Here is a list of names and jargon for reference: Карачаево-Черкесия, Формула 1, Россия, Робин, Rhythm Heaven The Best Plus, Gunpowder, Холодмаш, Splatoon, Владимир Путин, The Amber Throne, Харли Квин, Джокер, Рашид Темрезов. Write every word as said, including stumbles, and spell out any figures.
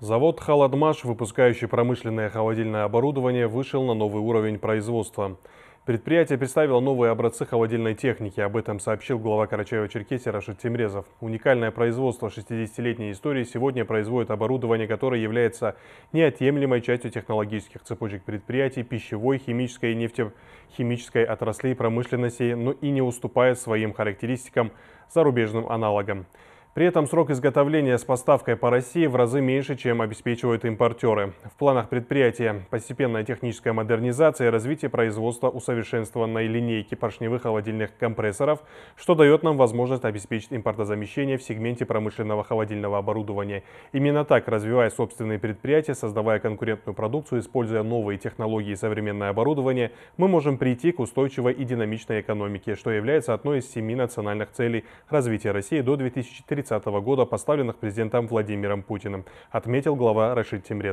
Завод «Холодмаш», выпускающий промышленное холодильное оборудование, вышел на новый уровень производства. Предприятие представило новые образцы холодильной техники. Об этом сообщил глава Карачаево-Черкесии Рашид Темрезов. Уникальное производство шестидесятилетней истории сегодня производит оборудование, которое является неотъемлемой частью технологических цепочек предприятий, пищевой, химической и нефтехимической отраслей промышленности, но и не уступает своим характеристикам зарубежным аналогам. При этом срок изготовления с поставкой по России в разы меньше, чем обеспечивают импортеры. В планах предприятия постепенная техническая модернизация и развитие производства усовершенствованной линейки поршневых холодильных компрессоров, что дает нам возможность обеспечить импортозамещение в сегменте промышленного холодильного оборудования. Именно так, развивая собственные предприятия, создавая конкурентную продукцию, используя новые технологии и современное оборудование, мы можем прийти к устойчивой и динамичной экономике, что является одной из семи национальных целей развития России до две тысячи тридцатого года, поставленных президентом Владимиром Путиным, отметил глава Рашид Темрезов.